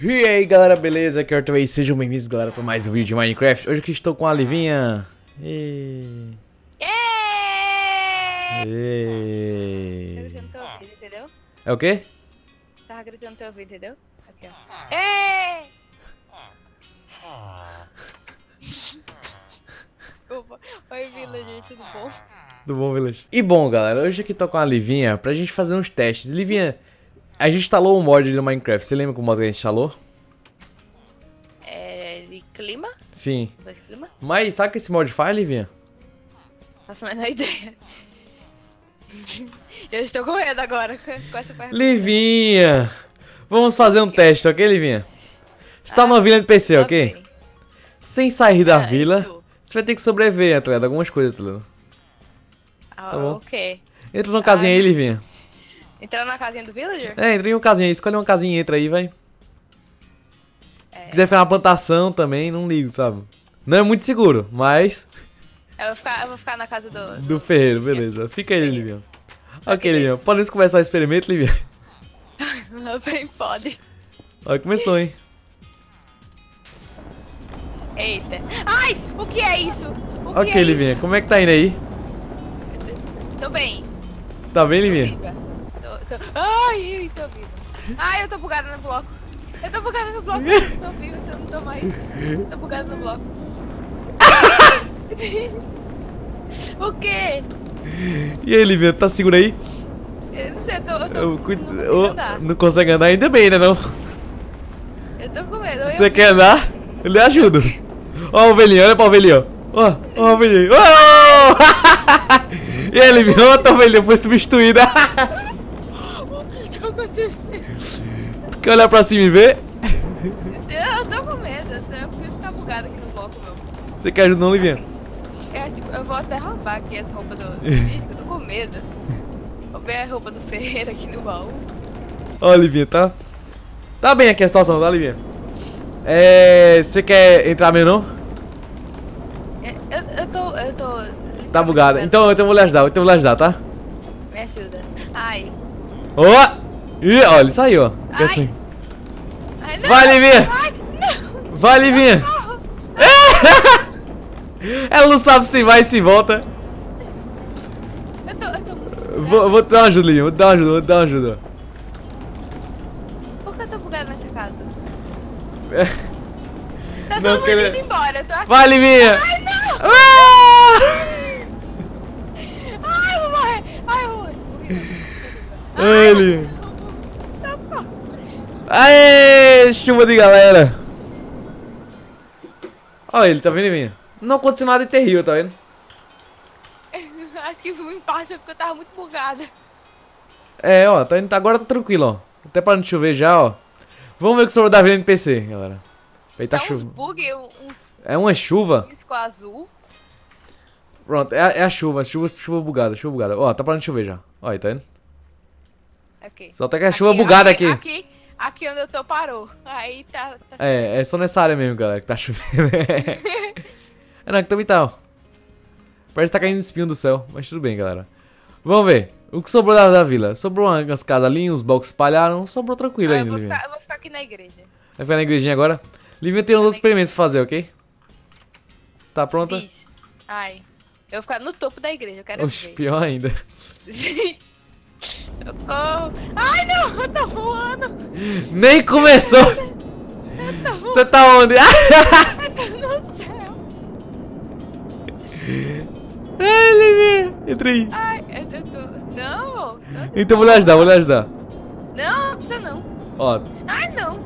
E aí galera, beleza? Aqui é o Arthur, sejam bem-vindos galera para mais um vídeo de Minecraft. Hoje aqui estou com a Livinha. Tá gritando teu ouvido, entendeu? É o quê? Tava gritando teu ouvido, entendeu? Aqui, ó. Desculpa. Oi, Village, tudo bom? Tudo bom, Village? E bom, galera, hoje aqui tô com a Livinha pra gente fazer uns testes. Livinha, a gente instalou um mod do Minecraft, você lembra que mod que a gente instalou? É... de clima? Sim. De clima? Mas sabe o que esse mod faz, Livinha? Faço a menor ideia. Eu estou com medo agora com essa pergunta. Livinha! Vamos fazer um teste, ok, Livinha? Você tá numa vila NPC, ok? Bem. Sem sair da vila, você vai ter que sobreviver, atleta, algumas coisas, atleta. Ah, tá bom? Ok. Entra numa casinha aí, Livinha. Entrar na casinha do villager? É, entra em uma casinha aí, escolhe uma casinha e entra aí, vai. Se quiser ficar na plantação também, não ligo, sabe? Não é muito seguro, mas... Eu vou ficar na casa do ferreiro, beleza. Fica aí, Livinha. Ok, Livinha. Podemos começar o experimento, Livinha? Bem, pode. Olha, começou, hein? Eita. Ai, o que é isso? Ok, Livinha, como é que tá indo aí? Tô bem. Tá bem, Livinha? Tô... Ai, tô viva. Ai, eu tô bugada no bloco. Eu tô bugada no bloco. Eu tô viva, se eu não tô mais. Tô bugada no bloco. O quê? E aí, Livinha, tá segura aí? Eu não sei, eu não consigo andar. Não consegue andar ainda bem, né, não? Eu tô com medo. Você quer andar? Eu lhe ajudo. Ó o ovelhinho, olha pra ovelhinho. Ó, ó o ovelhinho. E aí, Livinha, outra ovelhinha foi substituída. O que tá acontecendo? Quer olhar pra cima e ver? Eu tô com medo, eu prefiro ficar bugado aqui no bloco, meu. Você quer ajudar, não, Livinha? Eu vou até roubar aqui as roupas do bicho, eu tô com medo. Roubei a roupa do ferreiro aqui no baú. Ó, Livinha, tá? Tá bem aqui a situação, tá, Livinha? É... você quer entrar mesmo, não? Eu tô... Tá bugada. Então eu vou lhe ajudar, tá? Me ajuda. Ai. Ó! Oh! Ih, olha, ele saiu, ó. Ai. Assim. Ai, não. Vai, Livinha! Ai, não. Vai, Livinha! Ela não sabe se vai e se volta. Eu tô muito... Vou te dar uma ajuda, Livinha. Por que eu tô bugado nessa casa? Tá todo mundo indo embora, eu tô aqui. Vai, Livinha! Ai, não! Ai, eu vou morrer! Ai, eu vou morrer! Ai, Livinha! Aê, chuva de galera! Olha ele, tá vendo, Livinha? Não aconteceu nada de terrível, tá vendo? Acho que foi um impasse porque eu tava muito bugada. É, ó, tá indo, agora tá tranquilo, ó. Até pra não chover já, ó. Vamos ver o que sobrou da vila NPC, galera. Eita, tá chuva. É uma chuva. Isso com azul. Pronto, é a chuva, chuva bugada, Ó, tá parando de chover já. Ó, aí, tá vendo? Okay. Só tá com a chuva bugada aqui. Aqui onde eu tô parou. Aí tá é só nessa área mesmo, galera, que tá chovendo. É, não, que também tá, ó. Parece que tá caindo espinho do céu, mas tudo bem, galera. Vamos ver. O que sobrou da vila? Sobrou umas casas ali, uns blocos espalharam, sobrou tranquilo ainda. Eu vou ficar aqui na igreja. Vai ficar na igrejinha agora? Livinha tem uns outros experimentos pra fazer, ok? Você tá pronta? Isso. Ai. Eu vou ficar no topo da igreja, eu quero ver. Pior ainda. Ai, não! Eu tô voando! Nem começou! Eu tô voando. Você tá onde? Eu tô no céu! Ai, Livinha! Entra aí! Ai, eu tô... Não! Então vou lhe ajudar, Não, não precisa não. Ó. Ai, não.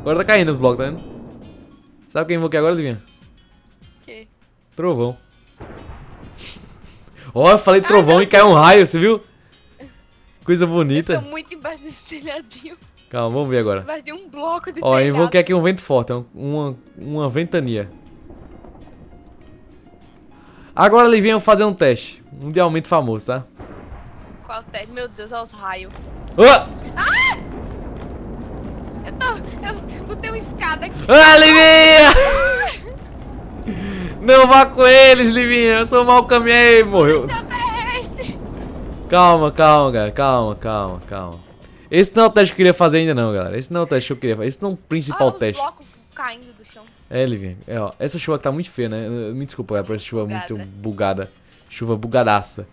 Agora tá caindo os blocos, tá vendo? Sabe quem invocou agora, Livinha? Que? Trovão. Ó, eu falei trovão e caiu um raio, você viu? Coisa bonita. Eu tô muito embaixo desse telhadinho. Calma, vamos ver agora. Embaixo de um bloco de telhado. Ó, eu invoquei aqui um vento forte, uma ventania. Agora, Livinha, eu vou fazer um teste. Um de aumento famoso, tá? Meu Deus, olha os raios. Ah! Ah! Eu botei uma escada aqui. Ah, Livinha! Não vá com eles, Livinha. Eu sou um mau caminhei, morreu. Calma, galera. Calma. Esse não é o teste que eu queria fazer ainda não, galera. Esse não é o teste que eu queria fazer. Esse não é o principal teste. Olha os blocos caindo do chão. É, Livinha. É, ó. Essa chuva aqui tá muito feia, né? Me desculpa, galera, por essa chuva bugada. Muito bugada. Chuva bugadaça.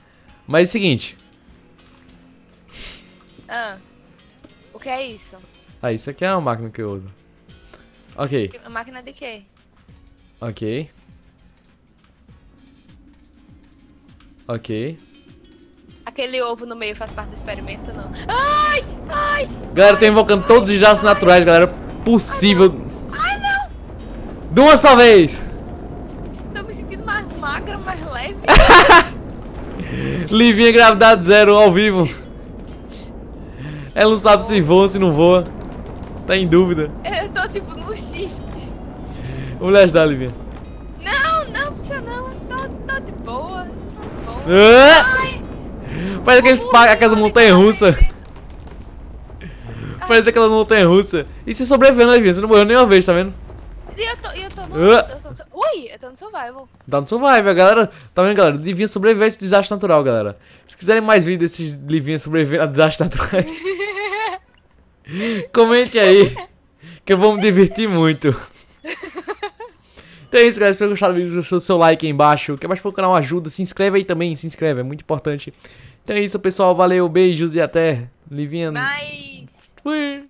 Mas é o seguinte. Ah, o que é isso? Ah, isso aqui é uma máquina que eu uso. Ok. A máquina de quê? Ok. Ok. Aquele ovo no meio faz parte do experimento, não? Ai! Ai! Galera, eu tô invocando todos os desastres naturais, galera, possível. Ai, não! De uma só vez! Tô me sentindo mais magra, mais leve. Livinha gravidade zero, ao vivo. Ela não sabe se voa, se não voa. Tá em dúvida. Eu tô tipo no shift. Vamos lhe ajudar, Livinha. Não, não precisa não. Tô de boa. Ai! Parece aqueles aquelas montanha-russa. Parece aquela montanha-russa. E você sobreviveu, né, Livinha? Você não morreu nenhuma vez, tá vendo? Eu tô no survival. Tá no survival, galera. Tá vendo, galera? Livinha sobreviveu a esse desastre natural, galera. Se quiserem mais vídeos desses Livinha sobrevivendo a desastres naturais, comente aí, que eu vou me divertir muito. Então é isso, galera. Espero que gostaram do vídeo. Deixa o seu like aí embaixo. Quer mais pro canal, ajuda. Se inscreve aí também. Se inscreve, é muito importante. Então é isso, pessoal. Valeu, beijos e até. Livinha. Bye. Fui.